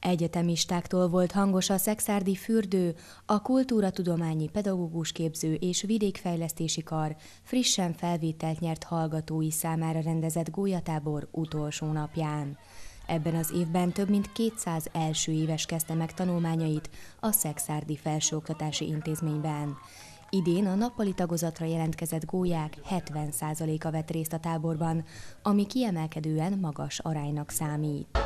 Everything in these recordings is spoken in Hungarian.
Egyetemistáktól volt hangos a szekszárdi fürdő, a Kultúratudományi Pedagógusképző és Vidékfejlesztési kar frissen felvételt nyert hallgatói számára rendezett gólyatábor utolsó napján. Ebben az évben több mint 200 elsőéves kezdte meg tanulmányait a szekszárdi felsőoktatási intézményben. Idén a nappali tagozatra jelentkezett gólyák 70%-a vett részt a táborban, ami kiemelkedően magas aránynak számít.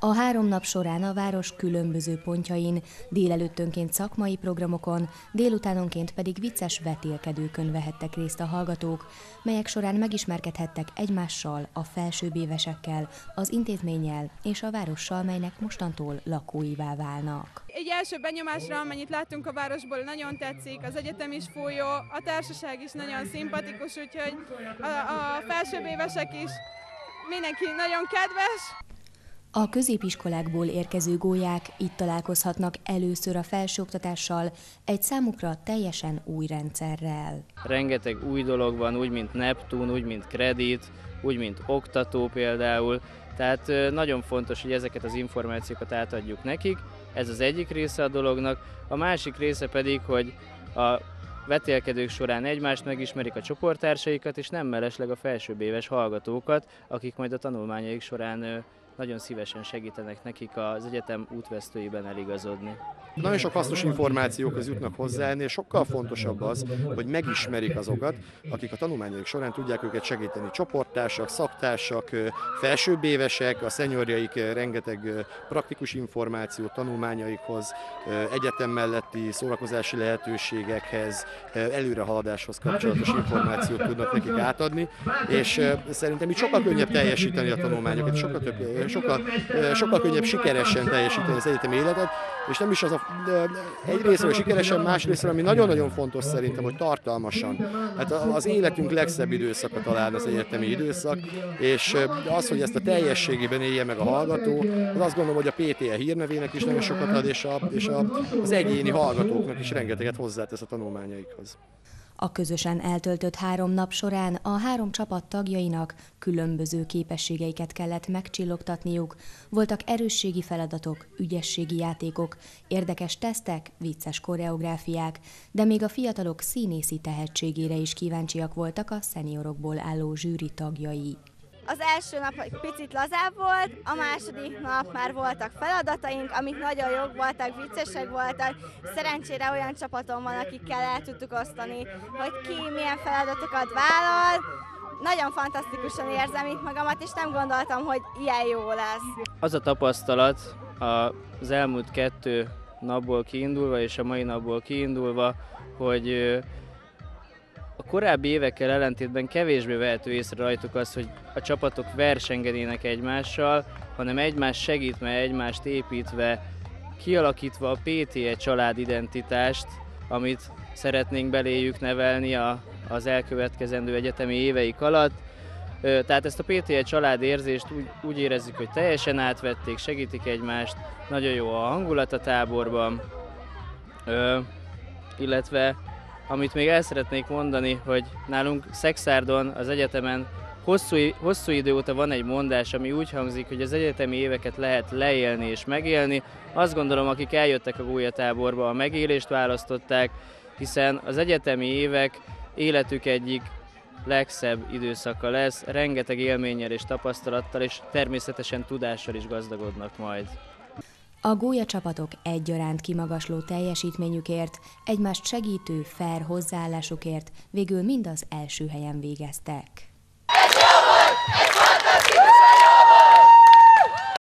A 3 nap során a város különböző pontjain, délelőttönként szakmai programokon, délutánonként pedig vicces vetélkedőkön vehettek részt a hallgatók, melyek során megismerkedhettek egymással, a felsőbbévesekkel, az intézménnyel és a várossal, melynek mostantól lakóivá válnak. Egy első benyomásra, amennyit láttunk a városból, nagyon tetszik, az egyetem is folyó, a társaság is nagyon szimpatikus, úgyhogy a felsőbbévesek is, mindenki nagyon kedves. A középiskolákból érkező gólyák itt találkozhatnak először a felsőoktatással, egy számukra teljesen új rendszerrel. Rengeteg új dolog van, úgy mint Neptun, úgy mint kredit, úgy mint oktató például, tehát nagyon fontos, hogy ezeket az információkat átadjuk nekik, ez az egyik része a dolognak, a másik része pedig, hogy a vetélkedők során egymást megismerik, a csoporttársaikat, és nem mellesleg a felsőbbéves hallgatókat, akik majd a tanulmányaik során nagyon szívesen segítenek nekik az egyetem útvesztőiben eligazodni. Nagyon sok hasznos információkhoz jutnak hozzá, és sokkal fontosabb az, hogy megismerik azokat, akik a tanulmányaik során tudják őket segíteni. Csoporttársak, szaktársak, felsőbbévesek, a seniorjaik rengeteg praktikus információt tanulmányaikhoz, egyetem melletti szórakozási lehetőségekhez, előrehaladáshoz kapcsolatos információt tudnak nekik átadni, és szerintem itt sokkal könnyebb teljesíteni a tanulmányokat, sokkal könnyebb sikeresen teljesíteni az egyetemi életet, és nem is az egy részről sikeresen, másrészről, ami nagyon-nagyon fontos szerintem, hogy tartalmasan. Hát az életünk legszebb időszaka talán az egyetemi időszak, és az, hogy ezt a teljességében élje meg a hallgató, az azt gondolom, hogy a PTE hírnevének is nagyon sokat ad, és az egyéni hallgatóknak is rengeteget hozzátesz a tanulmányaikhoz. A közösen eltöltött 3 nap során a 3 csapat tagjainak különböző képességeiket kellett megcsillogtatniuk, voltak erősségi feladatok, ügyességi játékok, érdekes tesztek, vicces koreográfiák, de még a fiatalok színészi tehetségére is kíváncsiak voltak a szeniorokból álló zsűri tagjai. Az első nap egy picit lazább volt, a második nap már voltak feladataink, amik nagyon jók voltak, viccesek voltak. Szerencsére olyan csapatom van, akikkel el tudtuk osztani, hogy ki milyen feladatokat vállal. Nagyon fantasztikusan érzem itt magamat, és nem gondoltam, hogy ilyen jó lesz. Az a tapasztalat az elmúlt 2 napból kiindulva és a mai napból kiindulva, hogy a korábbi évekkel ellentétben kevésbé vehető észre rajtuk az, hogy a csapatok versengenének egymással, hanem egymás segítve, egymást építve, kialakítva a PTE családidentitást, amit szeretnénk beléjük nevelni az elkövetkezendő egyetemi éveik alatt. Tehát ezt a PTE családérzést úgy érezzük, hogy teljesen átvették, segítik egymást, nagyon jó a hangulat a táborban, illetve amit még el szeretnék mondani, hogy nálunk Szekszárdon, az egyetemen hosszú idő óta van egy mondás, ami úgy hangzik, hogy az egyetemi éveket lehet leélni és megélni. Azt gondolom, akik eljöttek a gólyatáborba, a megélést választották, hiszen az egyetemi évek életük egyik legszebb időszaka lesz, rengeteg élménnyel és tapasztalattal, és természetesen tudással is gazdagodnak majd. A gólyacsapatok egyaránt kimagasló teljesítményükért, egymást segítő, fair hozzáállásukért végül mind az első helyen végeztek. Ez jó volt! Ez jó!